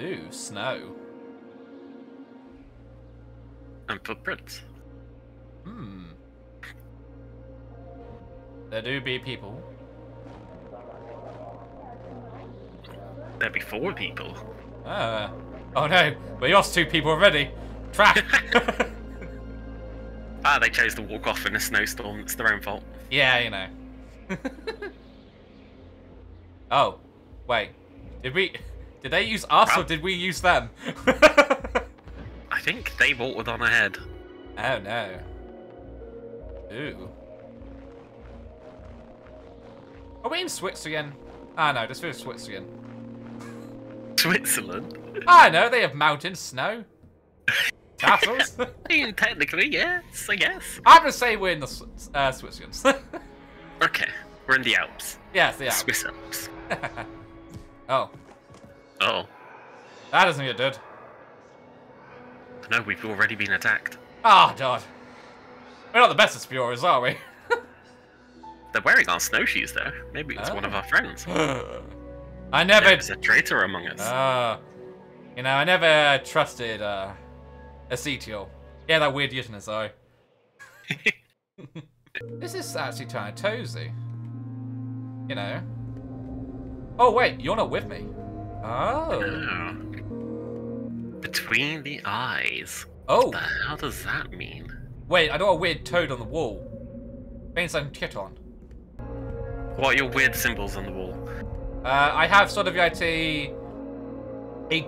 Ooh, snow. And footprints. Hmm. There do be people. There be four people. Ah. Oh no, we lost two people already. Trash. Ah, they chose to walk off in a snowstorm. It's their own fault. Yeah, you know. Oh, wait. Did we? Did they use us or did we use them? I think they bolted on ahead. Oh no. Ooh. Are we in Switzerland? Ah no, this is Switzerland. Switzerland? I know, they have mountains, snow, castles. Technically, yes, I guess. I'm going to say we're in the Switzerland. Okay, we're in the Alps. Yes, the Alps. Swiss Alps. Oh. Oh. That doesn't get good. No, we've already been attacked. Oh, God. We're not the best of Spioras, are we? They're wearing our snowshoes, though. Maybe it's one of our friends. I never... There's a traitor among us. You know, I never trusted Acetyl. Yeah, that weird in his eye. This is actually kind of tozy. You know. Oh, wait, you're not with me. Oh. Between the eyes. Oh. What the hell does that mean? Wait, I got a weird toad on the wall. Means I'm kit on. What are your weird symbols on the wall? I have sort of like a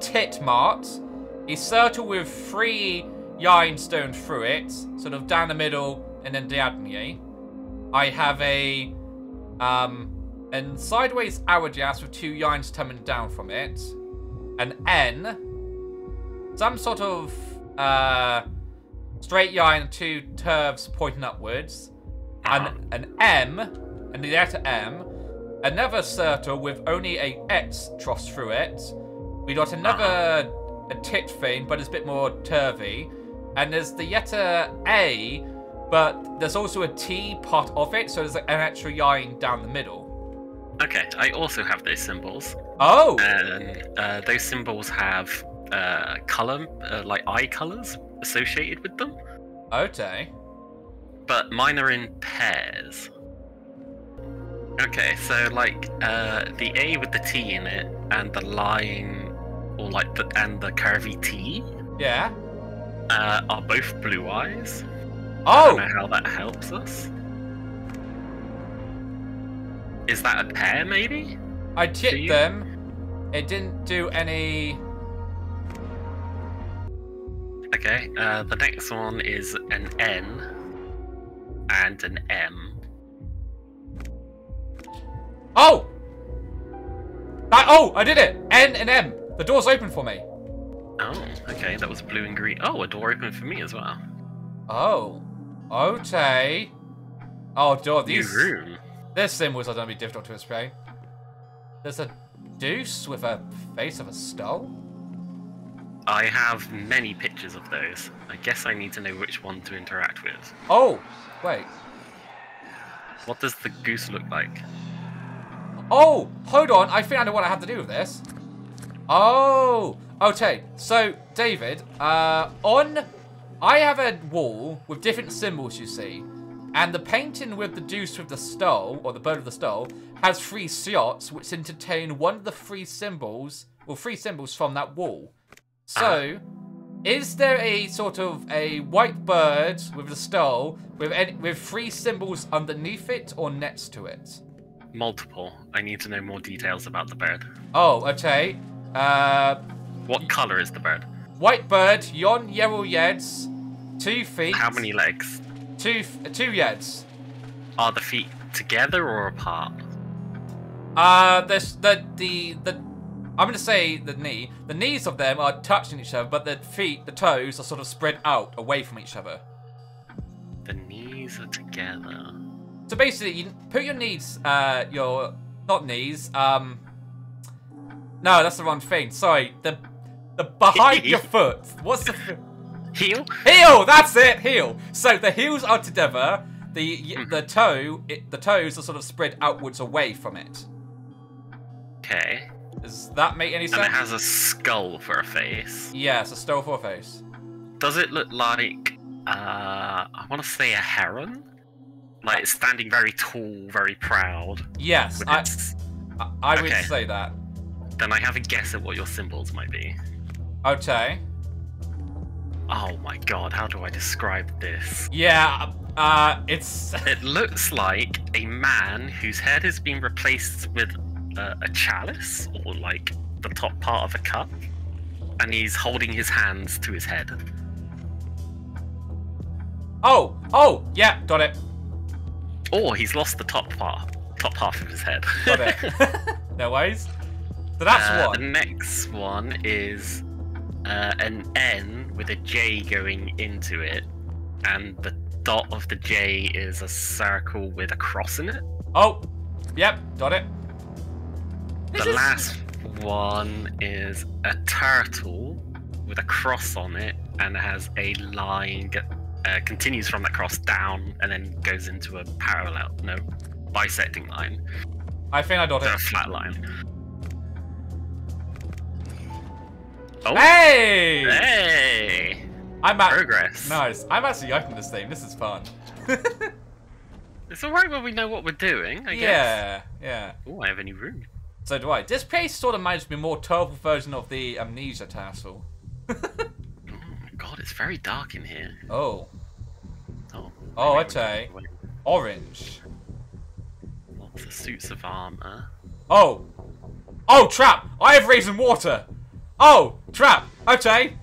tit mart, a circle with 3 limestone through it, sort of down the middle, and then diagonally. I have a and sideways hourglass with 2 lines coming down from it, an N, some sort of straight line, 2 curves pointing upwards, and an M, and the letter M. Another circle with only a X crossed through it. We got another a tit thing, but it's a bit more turvy. And there's the letter A, but there's also a T part of it, so there's an extra line down the middle. Okay, I also have those symbols. Oh! And those symbols have colour, like eye colours associated with them. Okay. But mine are in pairs. Okay, so like the A with the T in it, and the line, or like the and the curvy T. Yeah. Are both blue eyes. Oh. I don't know how that helps us. Is that a pair, maybe? I tipped them. It didn't do any. Okay. The next one is an N and an M. Oh! Oh, I did it! N and M. The door's open for me. Oh, okay. That was blue and green. Oh, a door opened for me as well. Oh. Okay. Oh, door. These... New room. These symbols are going to be difficult to explain. There's a deuce with a face of a skull? I have many pictures of those. I guess I need to know which one to interact with. Oh! Wait. What does the goose look like? Oh, hold on. I think I know what I have to do with this. Oh, okay. So, David, I have a wall with different symbols, you see. And the painting with the deuce with the stole, or the bird with the stole, has 3 shots which entertain one of the 3 symbols, or 3 symbols from that wall. So, is there a sort of a white bird with the stole with 3 symbols underneath it or next to it? Multiple. I need to know more details about the bird. Oh, okay. What color is the bird? White bird, yon yellow yeds, 2 feet. How many legs? Two yeds. Are the feet together or apart? I'm gonna say the knee. The knees of them are touching each other, but the feet, the toes, are sort of spread out away from each other. The knees are together. So basically, you put your knees, no, that's the wrong thing. Sorry, the behind your foot. What's the heel? Heel. That's it. Heel. So the heels are together. The toes are sort of spread outwards away from it. Okay. Does that make any sense? And it has a skull for a face. Yeah, it's a skull for a face. Does it look like, I want to say a heron? Like, it's standing very tall, very proud. Yes, I would say that. Then I have a guess at what your symbols might be. Okay. Oh my god, how do I describe this? Yeah, it looks like a man whose head has been replaced with a chalice, or like the top part of a cup, and he's holding his hands to his head. Oh, yeah, got it. Or he's lost the top half of his head. Got it. No worries. So that's one. The next one is an N with a J going into it, and the dot of the J is a circle with a cross in it. Oh, yep, got it. The last one is a turtle with a cross on it, and it has a line continues from that cross down and then goes into a parallel, no, bisecting line. I think I got it. A flat line. Oh. Hey! Hey! Progress. Nice. I'm actually liking this thing. This is fun. It's alright when we know what we're doing, I guess. Yeah, yeah. Oh, I have a new room. So do I. This place sort of reminds me more terrible version of the Amnesia Castle. Oh my god, it's very dark in here. Oh. Oh, okay. Orange. Lots of suits of armor. Oh! Oh, trap! I have raisin water! Oh, trap! Okay.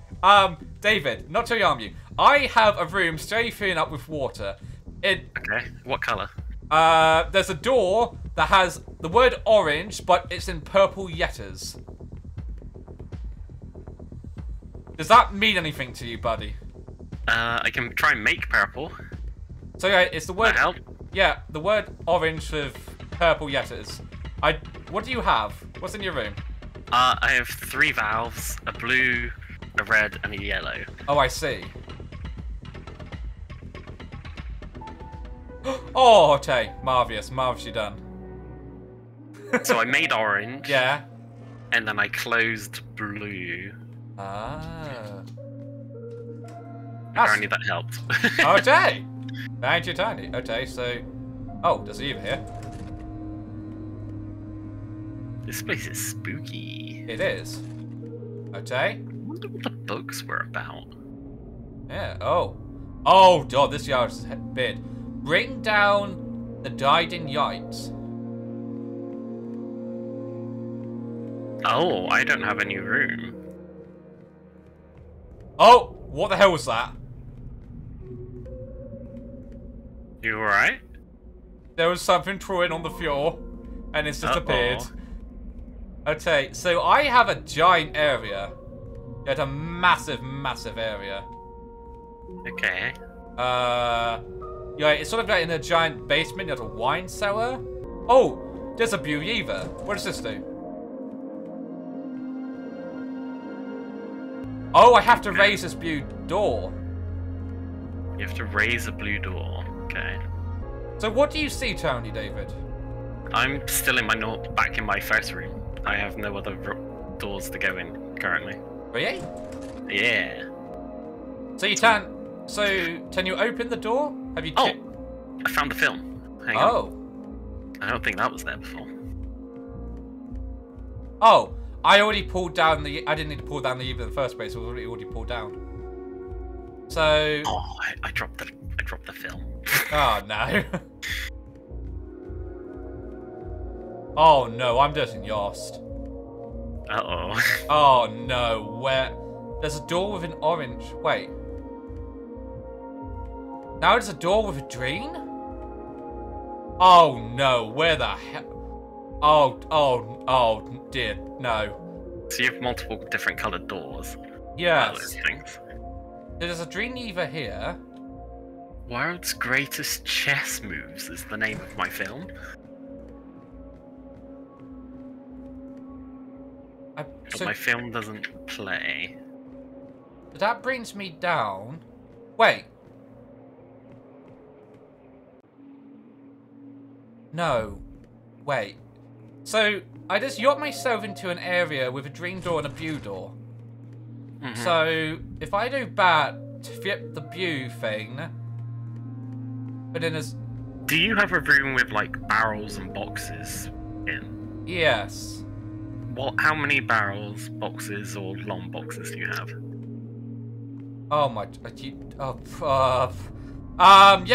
David, not to alarm you. I have a room straight filling up with water. Okay, what colour? There's a door that has the word orange, but it's in purple letters. Does that mean anything to you, buddy? I can try and make purple. So yeah, it's the word. Help? Yeah, the word orange with purple letters. What do you have? What's in your room? I have 3 valves, a blue, a red, and a yellow. Oh, I see. Oh, okay. Marvellous. Marvellously done. So I made orange. Yeah. And then I closed blue. Ah. Apparently that helped. Okay. Tiny. Okay, so... Oh, there's Eva here. This place is spooky. It is. Okay. I wonder what the books were about. Yeah, oh. Oh, god, this yard's bid. Bring down the Dieden Yites. Oh, I don't have a new room. Oh, what the hell was that? You alright? There was something throwing on the floor, and it's disappeared. Okay, so I have a giant area. There's a massive, massive area. Okay. Yeah, it's sort of like in a giant basement, there's a wine cellar. Oh, there's a Bueva. What does this do? Oh, I have to raise this blue door. You have to raise a blue door, okay. So what do you see, Tony, David? I'm still in my back in my first room. I have no other doors to go in currently. Really? Yeah. So you turn... So, can you open the door? Have you? Oh, I found the film. Hang on. I don't think that was there before. Oh, I already pulled down the. I didn't need to pull down the Eve in the first place. It was already pulled down. So. Oh, I dropped the. I dropped the film. Oh no. Oh no, I'm just in Yost. Uh oh. Oh no, where? There's a door with an orange. Wait. Now it's a door with a drain? Oh no, where the hell? Oh dear, no. So you have multiple different coloured doors. Yes. There's a drain lever here. World's Greatest Chess Moves is the name of my film. But my film doesn't play. But that brings me down. Wait. No, wait. So I just yacht myself into an area with a dream door and a view door. Mm-hmm. So if I do that, flip the view thing, but then there's... Do you have a room with, like, barrels and boxes in? Yes. Well, how many barrels, boxes, or long boxes do you have? Oh my... Let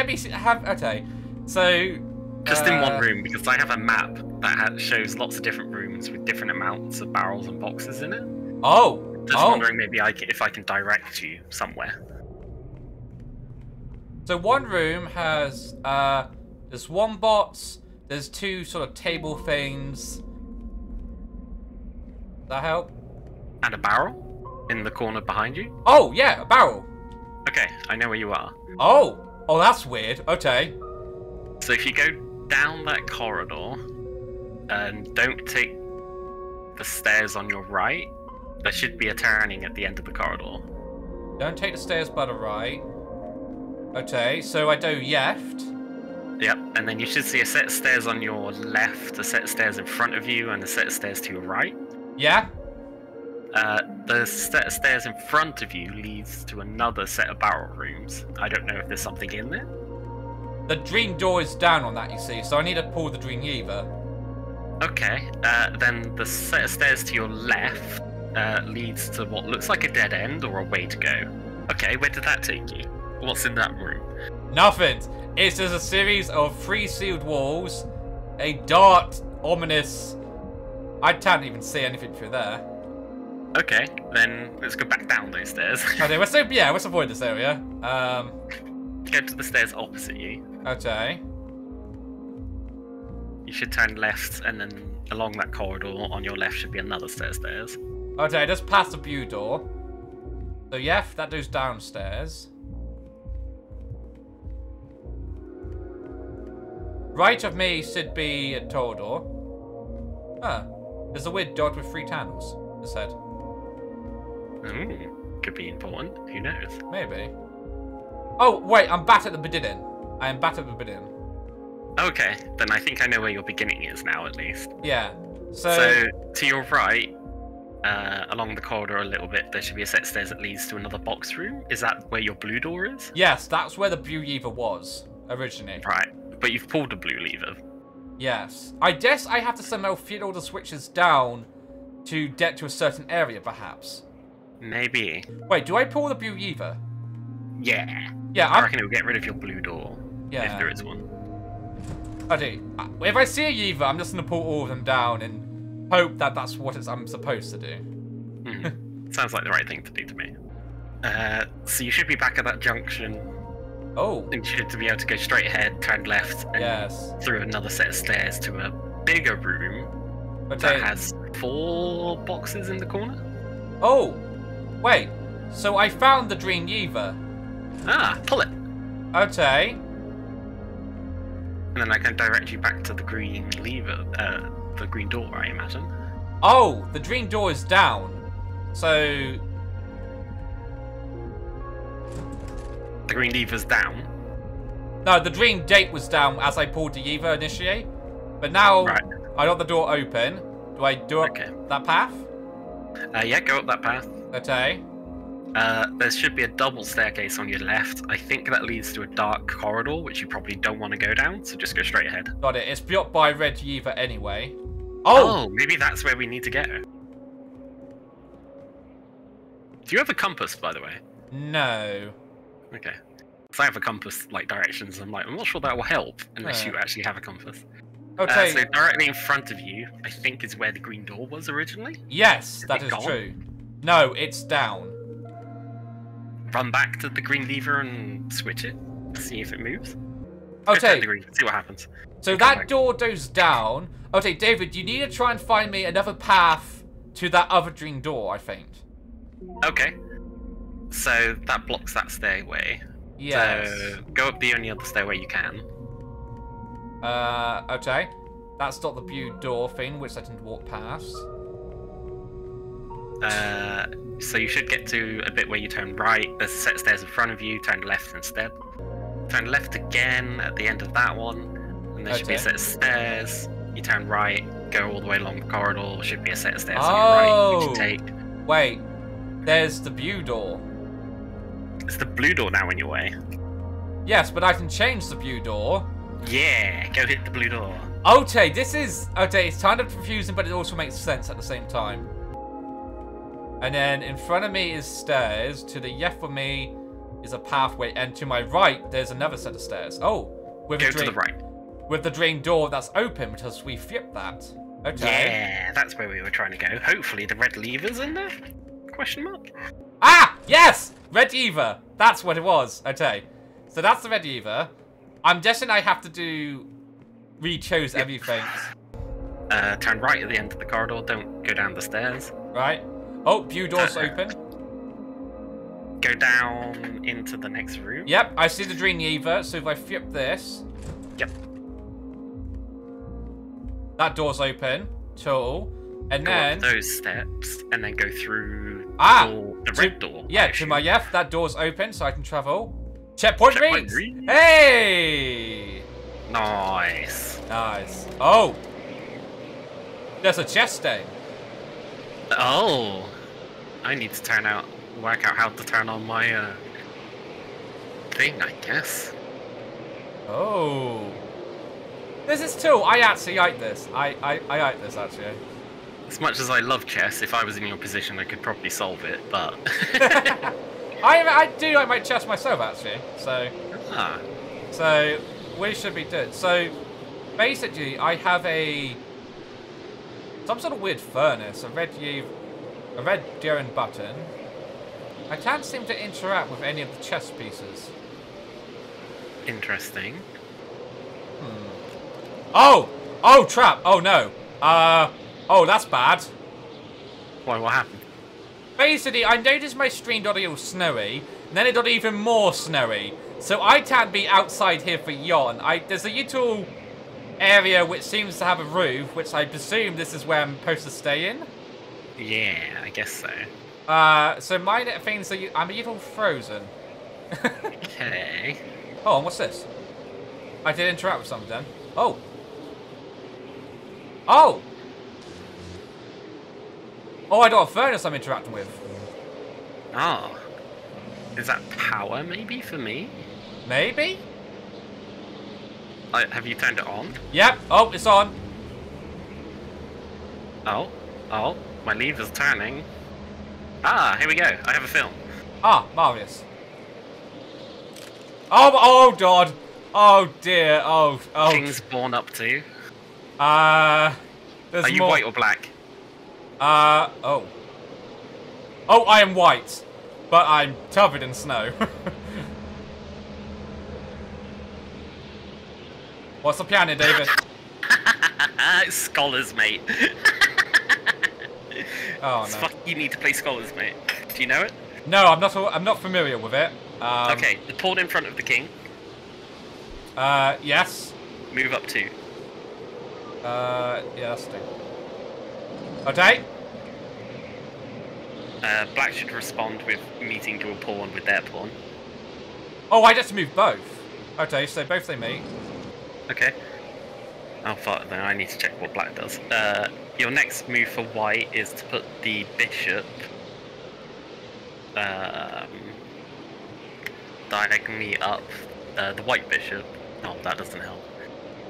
me see... Okay, so... Just in one room, because I have a map that shows lots of different rooms with different amounts of barrels and boxes in it. Oh! Just wondering maybe if I can direct you somewhere. So one room has, there's one box, there's two sort of table things. Does that help? And a barrel in the corner behind you? Oh, yeah, a barrel. Okay, I know where you are. Oh! Oh, that's weird. Okay. So if you go down that corridor, and don't take the stairs on your right, there should be a turning at the end of the corridor. Don't take the stairs by the right. Okay, so I do left. Yep, and then you should see a set of stairs on your left, a set of stairs in front of you, and a set of stairs to your right. Yeah. The set of stairs in front of you leads to another set of barrel rooms. I don't know if there's something in there. The dream door is down on that, you see, so I need to pull the dream lever. Okay, then the set of stairs to your left leads to what looks like a dead end or a way to go. Okay, where did that take you? What's in that room? Nothing. It's just a series of three sealed walls, a dark, ominous... I can't even see anything through there. Okay, then let's go back down those stairs. Okay, let's avoid this area. Go to the stairs opposite you. Okay. You should turn left, and then along that corridor on your left should be another set of stairs. Okay, just past the view door. So yeah, that goes downstairs. Right of me should be a corridor. Ah, there's a weird dot with three tunnels. This head. Could be important. Who knows? Maybe. Oh, wait, I'm back at the beginning. I am back at the beginning. Okay, then I think I know where your beginning is now, at least. Yeah. So to your right, along the corridor a little bit, there should be a set of stairs that leads to another box room. Is that where your blue door is? Yes, that's where the blue lever was, originally. Right, but you've pulled the blue lever. Yes. I guess I have to somehow feed all the switches down to get to a certain area, perhaps. Maybe. Wait, do I pull the blue lever? Yeah. Yeah, I reckon it will get rid of your blue door. Yeah. If there is one. I do. If I see a lever, I'm just going to pull all of them down and hope that that's what I'm supposed to do. Sounds like the right thing to do to me. So you should be back at that junction. Oh. And you should be able to go straight ahead, turn left, and through another set of stairs to a bigger room that has four boxes in the corner. Oh. Wait. So I found the dream lever. Ah, pull it. Okay. And then I can direct you back to the green lever, the green door, I imagine. Oh, the green door is down. So... The green lever's down? No, the green gate was down as I pulled the lever initially. But now I got the door open. Do I do up that path? Yeah, go up that path. Okay. There should be a double staircase on your left. I think that leads to a dark corridor, which you probably don't want to go down, so just go straight ahead. Got it. It's blocked by Red Yeeva anyway. Oh! Maybe that's where we need to go. Do you have a compass, by the way? No. Okay. Because I have a compass, like, directions, and I'm not sure that will help, unless you actually have a compass. Okay. So directly in front of you, I think, is where the green door was originally. Yes, that is true. No, it's down. Run back to the green lever and switch it. See if it moves. Okay. See what happens. So that door goes down. Okay, David, you need to try and find me another path to that other green door, I think. Okay. So that blocks that stairway. Yes. So go up the only other stairway you can. Okay. That's not the blue door thing, which I didn't walk past. So you should get to a bit where you turn right. There's a set of stairs in front of you. Turn left instead. Turn left again at the end of that one, and there should be a set of stairs. You turn right, go all the way along the corridor, should be a set of stairs on your right, which you take. Wait, there's the blue door. Is the blue door now in your way? Yes, but I can change the blue door. Yeah, go hit the blue door. Ote, this is... Ote, it's kind of confusing, but it also makes sense at the same time. And then in front of me is stairs. To the left of me is a pathway. And to my right, there's another set of stairs. Oh, with go to the right. With the drain door that's open, because we flipped that. Okay. Yeah, that's where we were trying to go. Hopefully the red lever's in there? Question mark? Ah, yes! Red lever. That's what it was. Okay. So that's the red lever. I'm guessing I have to do... re-chose everything. Turn right at the end of the corridor. Don't go down the stairs. Right. Oh, view door's open. Go down into the next room. Yep, I see the drain lever, so if I flip this... Yep. That door's open. Tool. And go then... Go up those steps, and then go through the red door. Yeah, to my left, that door's open, so I can travel. Checkpoint reads! Hey! Nice. Nice. Oh! There's a chest thing. Oh, I need to work out how to turn on my thing, I guess. Oh, this is cool. I actually like this. I like this actually. As much as I love chess, if I was in your position, I could probably solve it. But I do like my chess myself actually. So so we should be good. So basically, I have a. Some sort of weird furnace, a red Duran button. I can't seem to interact with any of the chess pieces. Interesting. Hmm. Oh! Oh, trap! Oh, no. Oh, that's bad. Why, what happened? Basically, I noticed my stream got a little snowy, and then it got even more snowy. So I can't be outside here for yon. There's a little... area which seems to have a roof, which I presume this is where I'm supposed to stay in. Yeah, I guess so. So my things are... I'm a little frozen. Okay. Oh, and what's this? I did interact with something then. Oh. Oh! Oh, I got a furnace I'm interacting with. Oh. Is that power, maybe, for me? Maybe? Have you turned it on? Yep. Oh, it's on. Oh. Oh. My lever's turning. Ah, here we go. I have a film. Ah, marvellous. Oh, oh, God. Oh, dear. Oh, oh. King's born up to. Are you more... white or black? Oh. Oh, I am white. But I'm covered in snow. What's the plan here, David? It's Scholars, mate. Oh, no. You need to play Scholars, mate. Do you know it? No, I'm not familiar with it. Okay, the pawn in front of the king. Yes. Move up two. Yeah, that's two. Okay. Black should respond with meeting to a pawn with their pawn. Oh, I just moved both. Okay, so both they meet. Okay. Oh, fuck, then I need to check what black does. Your next move for white is to put the bishop... directly up. The white bishop. Oh, that doesn't help.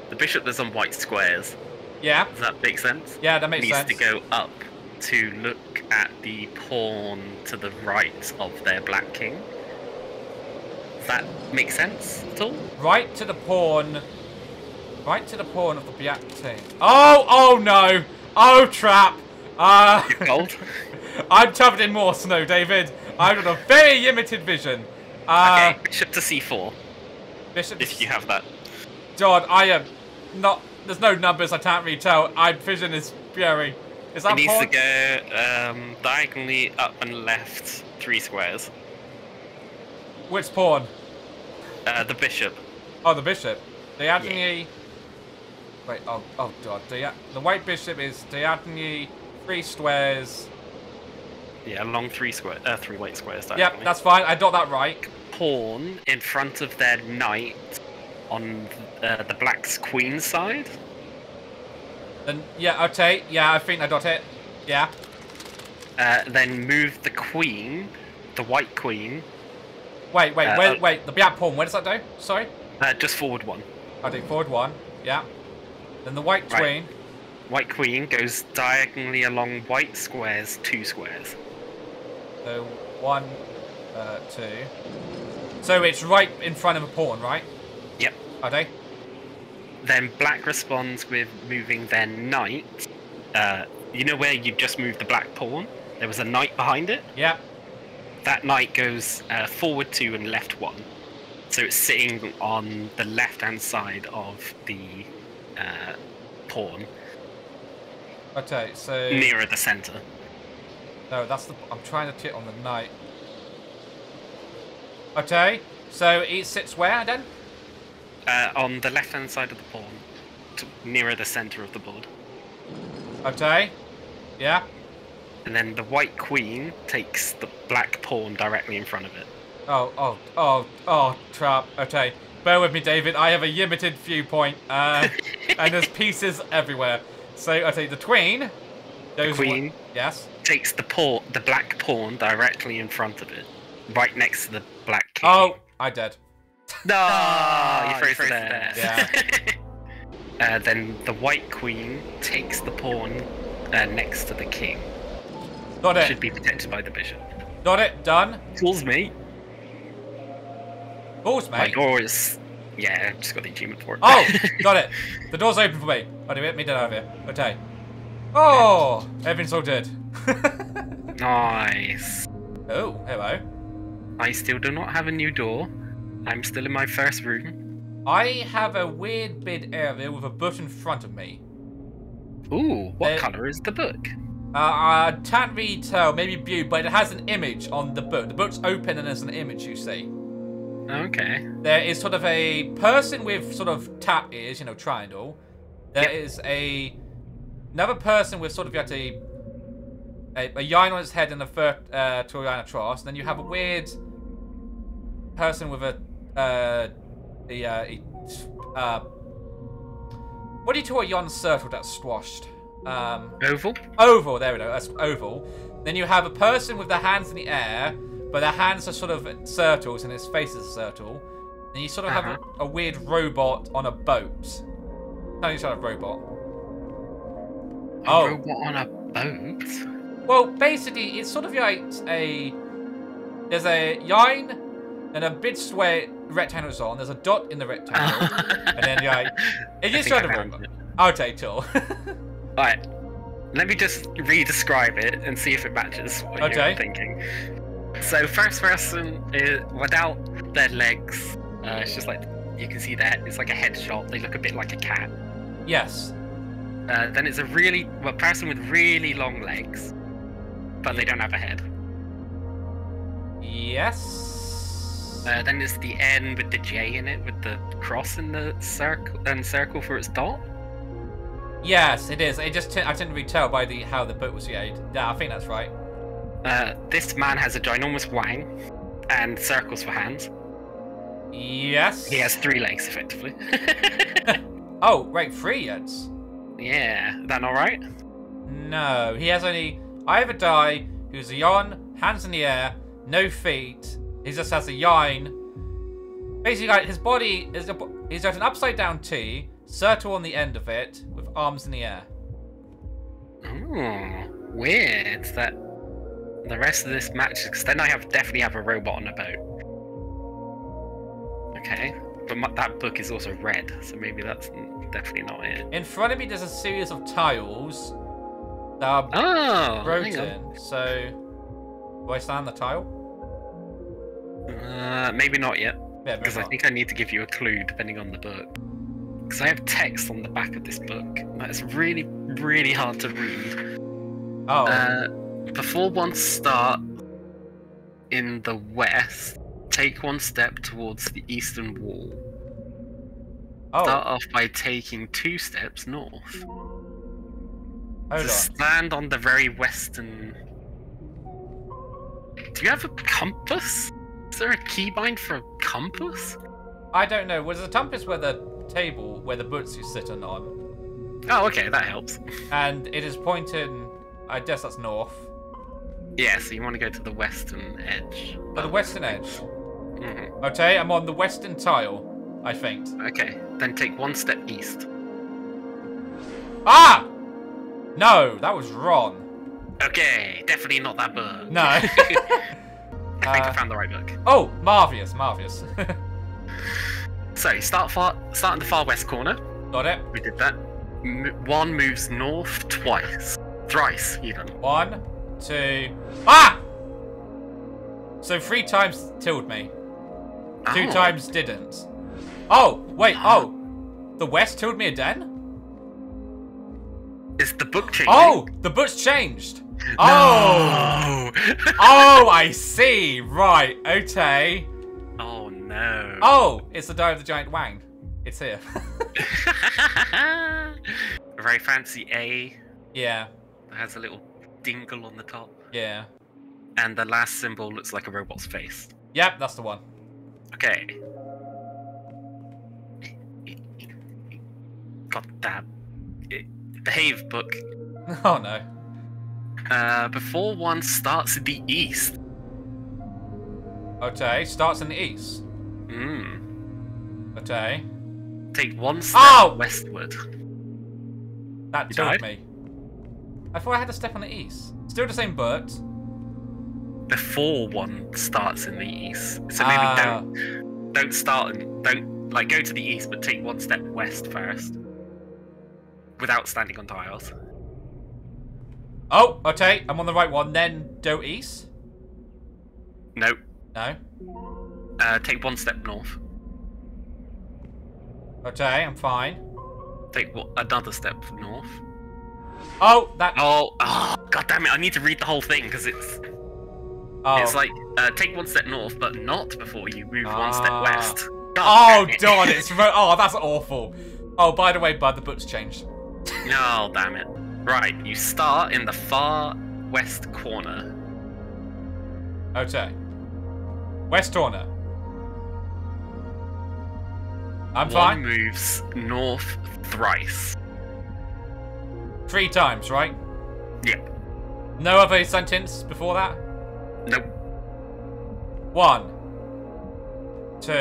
The bishop that's on white squares. Yeah. Does that make sense? Yeah, that makes sense. Needs to go up to look at the pawn to the right of their black king. Does that make sense at all? Right to the pawn... Right to the pawn of the black team. Oh, oh no! Oh, trap! You're cold? I'm covered in more snow, David. I've got a very limited vision. Okay, bishop to c4. Bishop if you have that. God, I am not... There's no numbers, I can't really tell. My vision is blurry. Is that pawn? It needs to go diagonally up and left 3 squares. Which pawn? The bishop. Oh, the bishop. Diagonally... Yeah. Wait, oh, oh God. The white bishop is diagonally 3 squares. Yeah, along 3 white squares. Diagonally. Yep, that's fine. I got that right. Pawn in front of their knight on the black's queen side. Then yeah, okay, yeah, I think I got it. Yeah. Then move the queen, the white queen. Wait, wait, wait. The black pawn. Where does that go? Sorry. Just forward one. I do forward one. Yeah. Then the white queen. White queen goes diagonally along white squares, 2 squares. So 1, 2. So it's right in front of a pawn, right? Yep. Okay. Then black responds with moving their knight. You know where you just moved the black pawn? There was a knight behind it? Yep. That knight goes forward 2 and left 1. So it's sitting on the left-hand side of the pawn. Okay, so... nearer the centre. No, that's the... I'm trying to hit on the knight. Okay, so it sits where then? On the left-hand side of the pawn, nearer the centre of the board. Okay, yeah. And then the white queen takes the black pawn directly in front of it. Oh, trap. Okay, bear with me, David. I have a limited viewpoint, and there's pieces everywhere. So, okay, the queen. The queen. Yes. Takes the black pawn directly in front of it, right next to the black king. Oh, I did. No, you froze there. Yeah. Then the white queen takes the pawn next to the king. Got it. Should be protected by the bishop. Got it. Done. Fools me. Fools me. My door is. Yeah, I've just got the achievement for it. Oh, got it. The door's open for me. Oh, do we let me down over here? Okay. Oh, everything's all good. Nice. Oh, hello. I still do not have a new door. I'm still in my first room. I have a weird big area with a book in front of me. Ooh, what colour is the book? I can't really tell, maybe blue, but it has an image on the book. The book's open and there's an image, you see. Okay. There is sort of a person with sort of tap ears, you know, triangle. There is another person with sort of like a yarn on his head and a fur to a yarn across. And then you have a weird person with a what do you call a yon circle that's squashed? Oval? Oval, there we go, that's oval. Then you have a person with their hands in the air, but their hands are sort of circles and his face is a circle. And you sort of have a weird robot on a boat. No, you sort of robot. A robot on a boat? Well, basically, it's sort of like a... there's a yarn... and a big square rectangle's on. There's a dot in the rectangle, and then you're like, it is sort of random. Okay, cool. Alright, let me just re-describe it and see if it matches what you're thinking. So first person is without their legs. It's just like you can see that it's like a headshot. They look a bit like a cat. Yes. Then it's a person with really long legs, but they don't have a head. Yes. Then there's the N with the J in it, with the cross in the circle and circle for its dot. Yes, it is. I didn't really tell by how the book was made. Yeah, I think that's right. This man has a ginormous wang and circles for hands. Yes. He has 3 legs, effectively. Oh, right, 3 legs. Yeah, is that all right? No, he has only. I have a guy who's a yon, hands in the air, no feet. He just has a yarn. Basically, like, his body is he's got an upside-down T, circle on the end of it, with arms in the air. Oh, weird that the rest of this matches, because then I definitely have a robot on a boat. Okay, but that book is also red, so maybe that's definitely not it. In front of me, there's a series of tiles that are broken. So, do I stand the tile? Maybe not yet, because I think I need to give you a clue depending on the book. Because I have text on the back of this book that's really, really hard to read. Oh. Before one start in the west, take 1 step towards the eastern wall. Oh. Start off by taking 2 steps north. Hold on. Stand on the very western. Do you have a compass? Is there a keybind for a compass? I don't know. Was the compass where the boats you sit on? Oh, okay, that helps. And it is pointing, I guess that's north. Yeah, so you want to go to the western edge. Oh, the western edge? Mm-hmm. Okay, I'm on the western tile, I think. Okay, then take one step east. Ah! No, that was wrong. Okay, definitely not that book. No. I think I found the right book. Oh, marvellous, marvellous. So, start in the far west corner. Got it. We did that. One moves north twice. Thrice, even. One, two... Ah! So 3 times killed me. Oh. 2 times didn't. Oh, wait, oh. The west killed me again? Is the book changing? Oh, the book's changed. No. Oh. Oh, I see. Right. Okay. Oh, no. Oh, it's the Die of the Giant Wang. It's here. Very fancy A. Yeah. It has a little dingle on the top. Yeah. And the last symbol looks like a robot's face. Yep, that's the one. Okay. God damn. Behave, book. Oh, no. Before one starts in the east. Okay, starts in the east. Hmm. Okay. Take one step westward. That told me. I thought I had a step on the east. Still the same book. Before one starts in the east. So maybe don't start and don't like go to the east, but take one step west first. Without standing on tiles. Oh, okay. I'm on the right one. Then go east? Nope. No? Take one step north. Okay, I'm fine. Take another step north. Oh, that... Oh, God damn it. I need to read the whole thing because it's... Oh. It's like, take one step north, but not before you move one step west. God, oh, darn it. Oh, that's awful. Oh, by the way, bud, the book's changed. Oh, damn it. Right, you start in the far west corner. Okay. West corner. I'm fine. One moves north thrice. 3 times, right? Yep. No other sentence before that? Nope. 1. 2.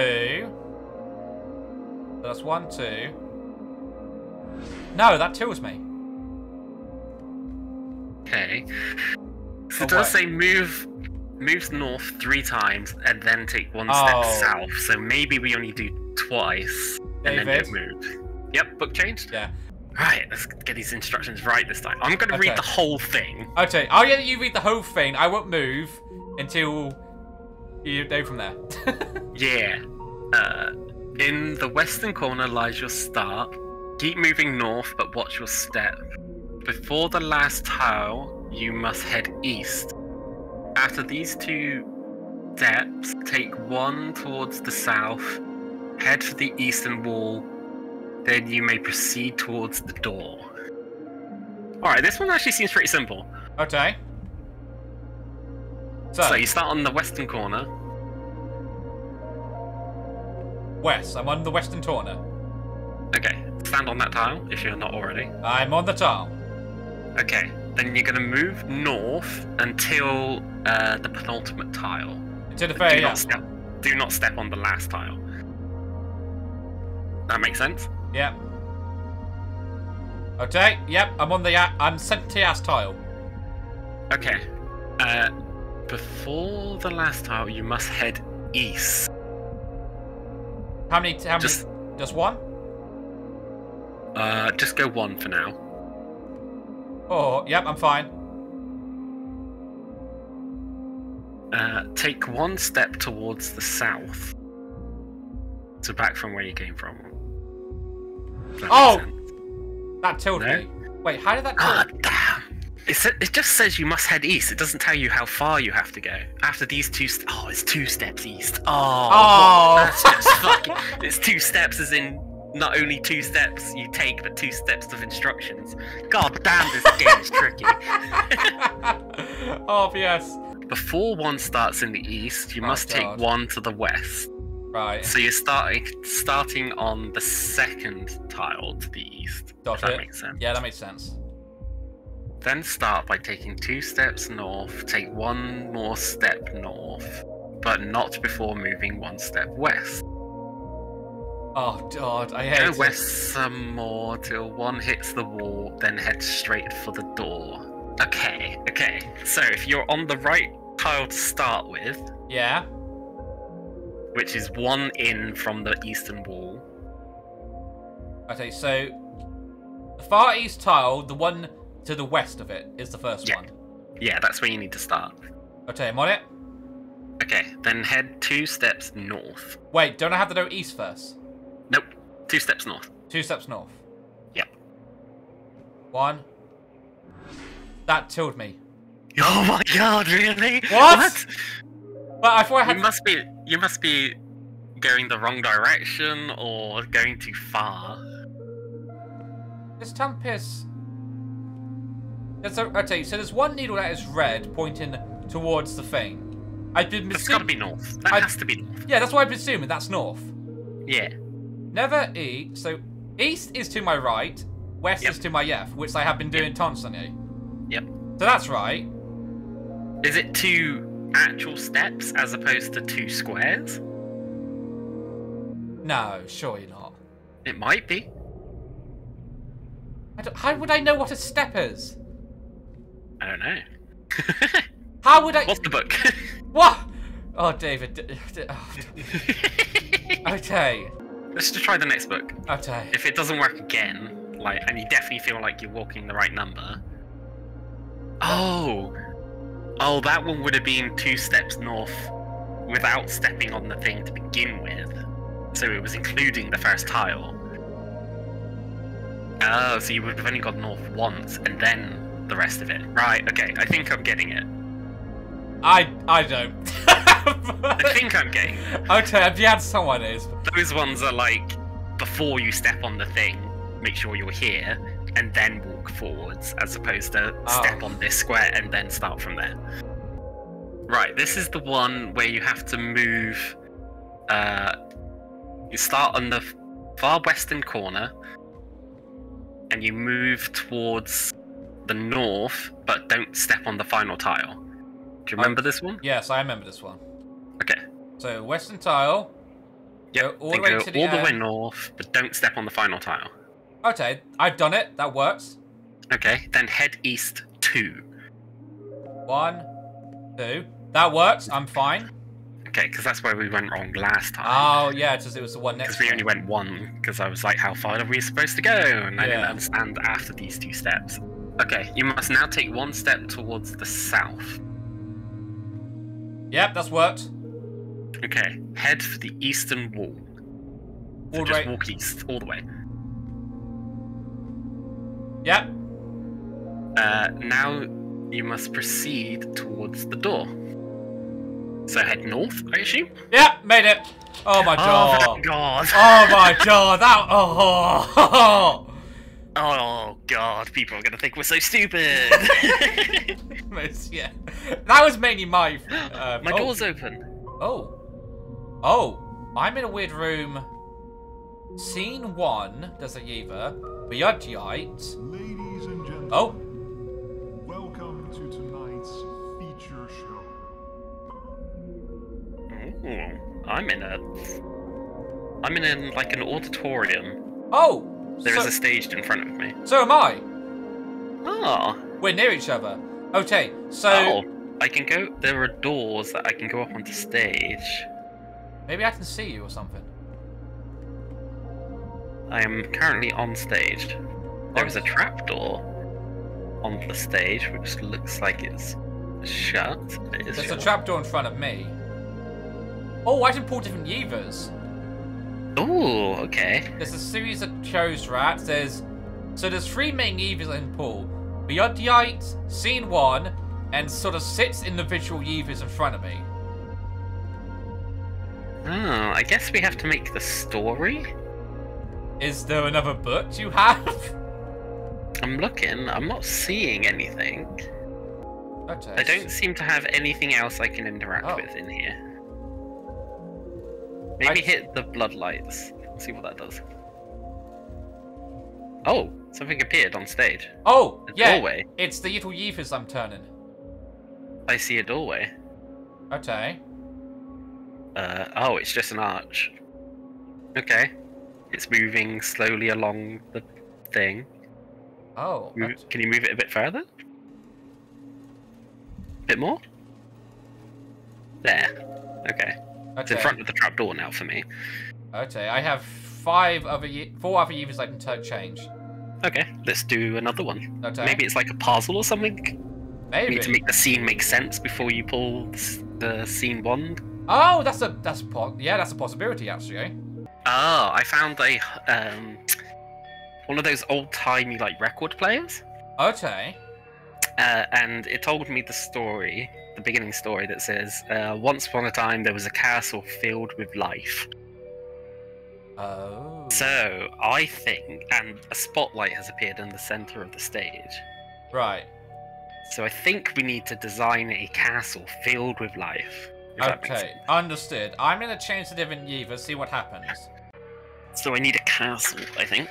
That's 1, 2. No, that kills me. Okay. So it does say moves north 3 times and then take one step south. So maybe we only do twice and then don't move. Yep, book changed? Yeah. Right, let's get these instructions right this time. I'm going to read the whole thing. Okay, I'll let you read the whole thing. I won't move until you go from there. Yeah. In the western corner lies your start. Keep moving north, but watch your step. Before the last tile, you must head east. After these 2 steps, take one towards the south, head for the eastern wall, then you may proceed towards the door. Alright, this one actually seems pretty simple. Okay. So you start on the western corner. West, I'm on the western corner. Okay, stand on that tile if you're not already. I'm on the tile. Okay, then you're going to move north until the penultimate tile. To the very end. Do not step on the last tile. That makes sense? Yep. Okay, yep, I'm on the empty-ass tile. Okay. Before the last tile, you must head east. How many? Just one? Just go one for now. Oh, yep, I'm fine. Take one step towards the south. So back from where you came from. Oh! That tilted me. Wait, how did that tilt? Ah, damn! It just says you must head east. It doesn't tell you how far you have to go. After these 2 Oh, it's 2 steps east. Oh! Oh! That's just fucking... It's 2 steps as in... Not only 2 steps you take, but 2 steps of instructions. God damn, this game is tricky. Obvious. Before one starts in the east, you must take one to the west. Right. So you're starting on the second tile to the east. If that makes sense. Yeah, that makes sense. Then start by taking 2 steps north, take 1 more step north, but not before moving 1 step west. Oh god, I hate it. Go west some more till 1 hits the wall, then head straight for the door. Okay, okay. So if you're on the right tile to start with... Yeah. Which is 1 in from the eastern wall. Okay, so... The far east tile, the one to the west of it, is the first one. Yeah, that's where you need to start. Okay, I'm on it. Okay, then head 2 steps north. Wait, don't I have to go east first? Nope. 2 steps north. 2 steps north. Yep. 1. That killed me. Oh my god, really? What? But I thought I had you must be going the wrong direction or going too far. This temp is... Okay, so there's one needle that is red pointing towards the thing. I've been assuming... That's gotta be north. That has to be north. Yeah, that's what I've been assuming. That's north. Yeah. Never eat. So east is to my right, west is to my left, which I have been doing constantly. Yep. So that's right. Is it 2 actual steps as opposed to 2 squares? No, surely not. It might be. How would I know what a step is? I don't know. How would I... What's the book? What? Oh, David. Okay. Let's just try the next book. Okay. If it doesn't work again, like, and you definitely feel like you're walking the right number. Oh. Oh, that one would have been 2 steps north without stepping on the thing to begin with. So it was including the first tile. Oh, so you would have only gone north once and then the rest of it. Right, okay. I think I'm getting it. I don't. I think I'm getting it. Okay, if you had someone is. Those ones are like, before you step on the thing, make sure you're here, and then walk forwards, as opposed to step on this square and then start from there. Right, this is the one where you have to move... you start on the far western corner, and you move towards the north, but don't step on the final tile. Do you remember this one? Yes, I remember this one. Okay. So, western tile. Yep, go all the way to the end. All the way north, but don't step on the final tile. Okay, I've done it. That works. Okay, then head east 2. 1, 2. That works. I'm fine. Okay, because that's where we went wrong last time. Oh, yeah, because it was the one next time. Because we only went 1, because I was like, how far are we supposed to go? And I didn't understand after these 2 steps. Okay, you must now take 1 step towards the south. Yep, that's worked. Okay, head for the eastern wall. So all just walk east, all the way. Yep. Now you must proceed towards the door. So head north, I assume? Yep, made it. Oh my god. Oh my god. Oh my god. That. Oh. Oh god, people are gonna think we're so stupid. Yeah, that was mainly my. My door's open. Oh, oh, I'm in a weird room. Scene 1. There's a Yeva. Ladies and gentlemen. Oh. Welcome to tonight's feature show. Ooh, I'm in like an auditorium. Oh. There is a stage in front of me. So am I. Ah. We're near each other. Okay, so... Oh, I can go... There are doors that I can go up onto stage. Maybe I can see you or something. I am currently on stage. There is a trapdoor on the stage, which looks like it's shut. It is There's a trapdoor in front of me. Oh, I can pull different Yevas. Ooh, okay. There's a series of shows, right? So there's 3 main Yevas I can pull. Beyondite, Scene 1, and sort of 6 individual Yevas in front of me. Oh, I guess we have to make the story? Is there another book you have? I'm looking, I'm not seeing anything. Okay. I don't seem to have anything else I can interact with in here. Maybe hit the bloodlights. See what that does. Oh, something appeared on stage. Oh, yeah. Doorway. It's the little Yeevers I'm turning. I see a doorway. Okay. Oh, it's just an arch. Okay. It's moving slowly along the thing. Oh. Can you move it a bit further? A bit more? There. Okay. It's in front of the trapdoor now for me. Okay, I have four other Yeevers I can change. Okay, let's do another one. Okay. Maybe it's like a puzzle or something? Maybe. We need to make the scene make sense before you pull the scene wand. Oh, that's a possibility actually, eh? Oh, I found a one of those old-timey like record players. Okay. And it told me the story, the beginning story that says, once upon a time there was a castle filled with life. Oh. So I think, and a spotlight has appeared in the center of the stage. Right. So I think we need to design a castle filled with life. Okay, understood. I'm gonna change the different Yeevers, see what happens. So I need a castle, I think.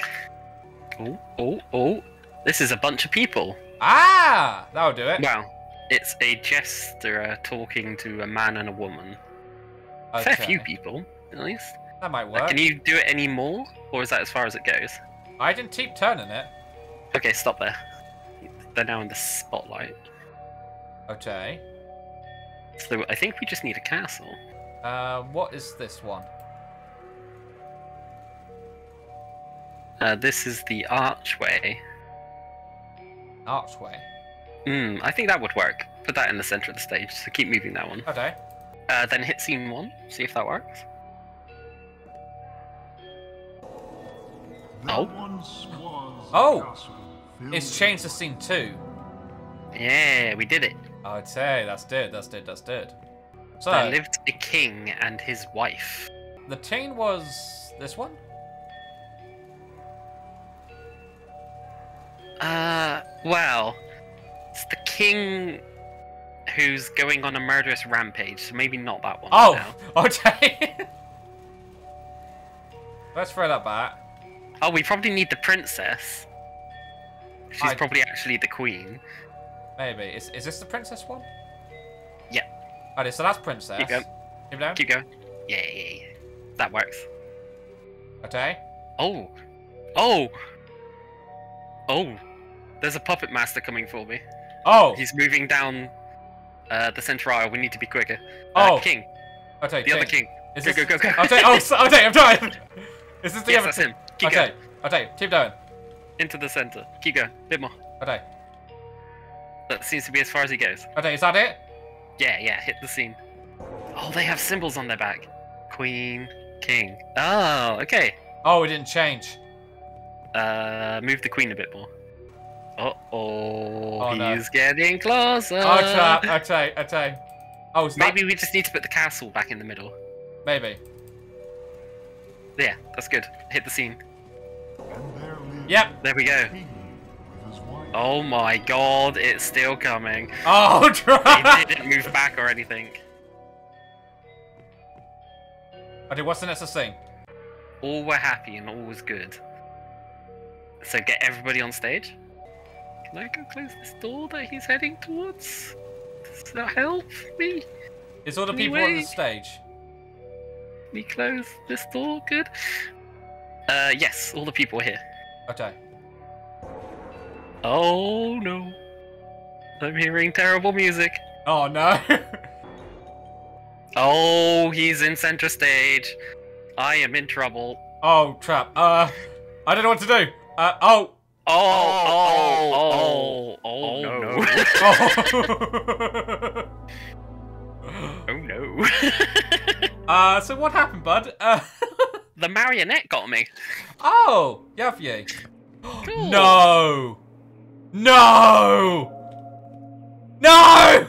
Oh, oh, oh! This is a bunch of people. Ah, that'll do it. Well, it's a jester talking to a man and a woman. Okay. Fair few people, at least. That might work. Can you do it any more, or is that as far as it goes? I didn't keep turning it. Okay, stop there. They're now in the spotlight. Okay. So I think we just need a castle. What is this one? This is the archway. Archway? I think that would work. Put that in the center of the stage, so keep moving that one. Okay. Then hit scene one, see if that works. Oh. Oh! It's changed to scene two. Yeah, we did it. I'd say that's good. So there lived a king and his wife. The king was this one? Well, it's the king who's going on a murderous rampage, so maybe not that one. Oh, right now. Okay. Let's throw that back. Oh, we probably need the princess. She's probably actually the queen. Maybe. Is this the princess one? Yeah. Alright, so that's princess. Keep going. Keep going? Keep going. Yeah, yeah, yeah. That works. Okay. Oh. Oh! Oh! There's a puppet master coming for me. Oh! He's moving down the center aisle. We need to be quicker. Oh! King. Okay, the other king. Go, go, go, go. I'm trying! Is this the other king? Keep going. Okay, keep going. Into the center. Keep going. A bit more. Okay. That seems to be as far as he goes. Okay, is that it? Yeah, yeah, hit the scene. Oh, they have symbols on their back. Queen, king. Oh, okay. Oh, it didn't change. Move the queen a bit more. Uh-oh, he's getting closer. Okay. Oh, maybe we just need to put the castle back in the middle. Maybe. Yeah, that's good. Hit the scene. Yep. There we go. Oh my god, it's still coming. Oh, it didn't move back or anything. Okay, what's the next thing? All were happy and all was good. So get everybody on stage. Can I go close this door that he's heading towards? Does that help me? It's all the people on the stage. Can we close this door? Good. Yes, all the people are here. Okay. Oh no! I'm hearing terrible music. Oh no! Oh, he's in center stage. I am in trouble. Oh crap! I don't know what to do. Oh no! Oh no! So what happened, bud? The marionette got me. Oh, yeah, for you. Cool. No. No! No! No!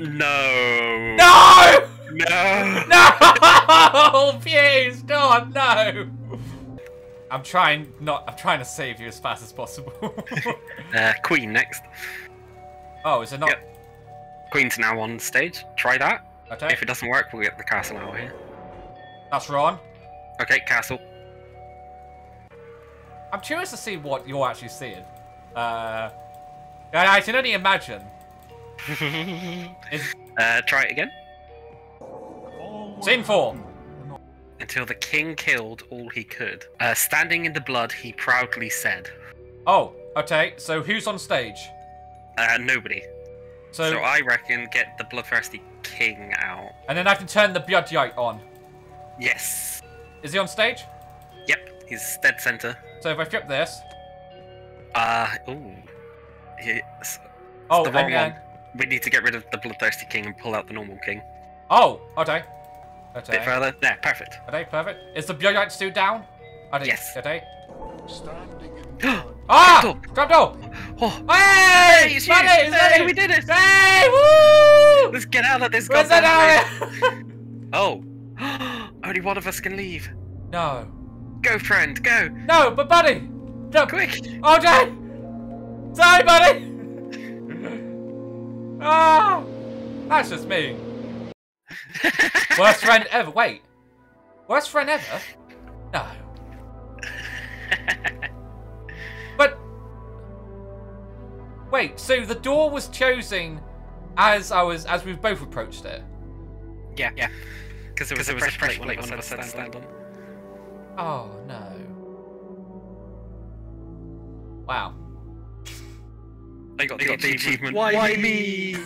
No! No! No! Please, God, no! I'm trying to save you as fast as possible. Queen next. Oh, is it not? Yep. Queen's now on stage. Try that. Okay. If it doesn't work, we'll get the castle out here. That's Ron. Okay, castle. I'm curious to see what you're actually seeing. I can only imagine. Try it again. Scene 4. Until the king killed all he could. Standing in the blood, he proudly said. Oh, okay. So who's on stage? Nobody. So I reckon get the bloodthirsty king out. And then I can turn the blood yike on. Yes. Is he on stage? Yep, he's dead center. So if I flip this. Ooh. It's oh, the wrong one. We need to get rid of the bloodthirsty king and pull out the normal king. Oh, okay. Okay. Bit further. There, perfect. Okay, perfect. Is the blood yike still down? Yes. Okay. Ah! Trapdoor! Oh. Hey! Hey, hey! We did it! Hey! Woo! Let's get out of this goddamn place. Oh. Only one of us can leave. No. Go, friend, go! No, but buddy! Jump! Quick! Oh, Dad! Sorry, buddy! Ah! Oh, that's just me. Worst friend ever. Wait. Worst friend ever? No. But wait, so the door was chosen as we both approached it. Yeah, yeah. Because there was a fresh plate one of us had stand on. Oh no! Wow. They got the achievement. Why me?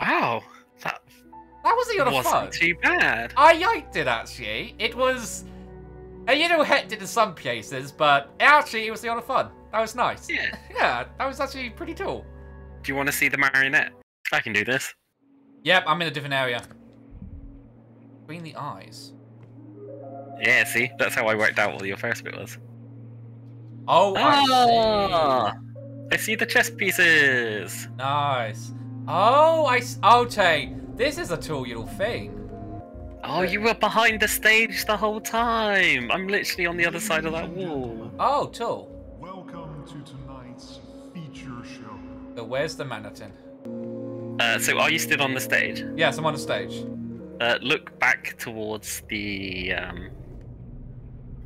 Wow. That wasn't your fault. Too bad. I liked it actually. It was. And you know, hectic in some places, but actually, it was a lot of fun. That was nice. Yeah. Yeah, that was actually pretty cool. Do you want to see the marionette? I can do this. Yep, I'm in a different area. Between the eyes. Yeah, see? That's how I worked out what your first bit was. Oh, I see. I see the chess pieces. Nice. Oh, okay. This is a cool little thing. Oh, you were behind the stage the whole time. I'm literally on the other side of that wall. Oh, cool. Welcome to tonight's feature show. So where's the mannequin? So are you still on the stage? Yes, I'm on the stage. Look back towards the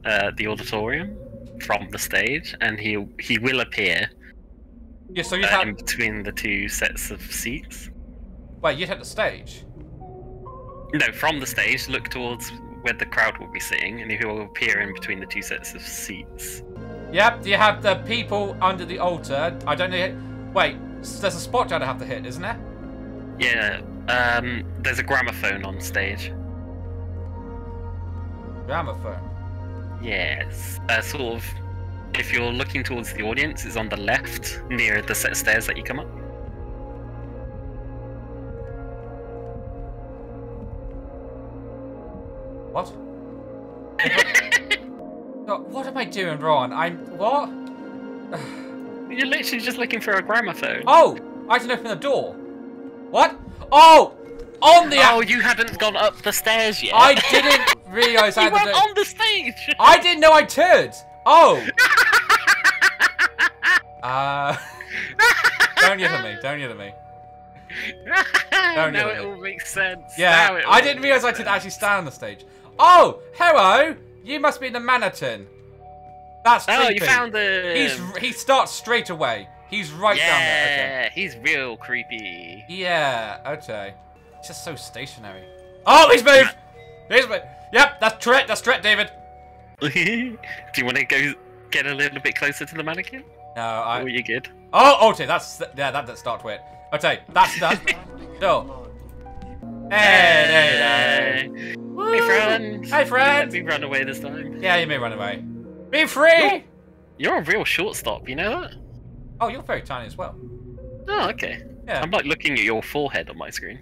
auditorium from the stage, and he will appear. Yeah, so you have in between the two sets of seats. Well, you'd have the stage. No, from the stage, look towards where the crowd will be sitting, and who will appear in between the two sets of seats. Yep, you have the people under the altar. I don't know. Wait, there's a spot I'd have to hit, isn't there? Yeah, there's a gramophone on stage. Gramophone? Yes. Sort of, if you're looking towards the audience, it's on the left, near the set of stairs that you come up. What? God, what am I doing, Ron? What? You're literally just looking for a gramophone. Oh! I didn't open the door. What? Oh! On the... Oh, you hadn't gone up the stairs yet. I didn't realise I had to do... You went on the stage! I didn't know I turned! Oh! Don't yell at me, don't yell at me. Don't now it all makes sense. Yeah, I didn't realise I could actually stand on the stage. Oh, hello! You must be the mannequin. That's creepy. Oh, you found him. He starts straight away. He's right down there. Yeah, okay. He's real creepy. Yeah, okay. He's just so stationary. Oh, he's moved. He's moved. Yep, that's Tourette, David. Do you want to go get a little bit closer to the mannequin? No, I. Or are you good? Oh, okay. That's yeah. That starts with. Okay, that's that. No. Hey. Woo. Hey, friend. Hey, friend. You may run away this time. Yeah, you may run away. Be free! You're a real shortstop, you know that? Oh, you're very tiny as well. Oh, okay. Yeah. I'm like looking at your forehead on my screen.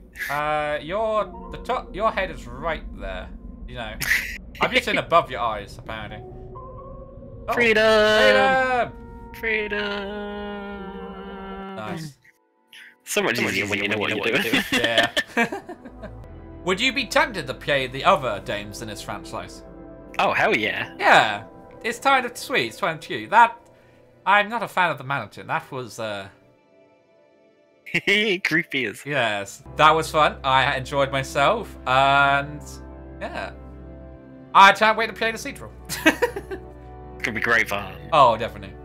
Your head is right there. You know. I'm just in above your eyes, apparently. Oh. Freedom! Freedom! Freedom! Nice. So much easier when you know what you're doing. Yeah. Would you be tempted to play the other games in this franchise? Oh, hell yeah. Yeah. It's kind of sweet, it's kind of cute. I'm not a fan of the mannequin. That was, creepy as. Yes. That was fun. I enjoyed myself. And Yeah. I can't wait to play the sequel. It's gonna be great fun. Oh, definitely.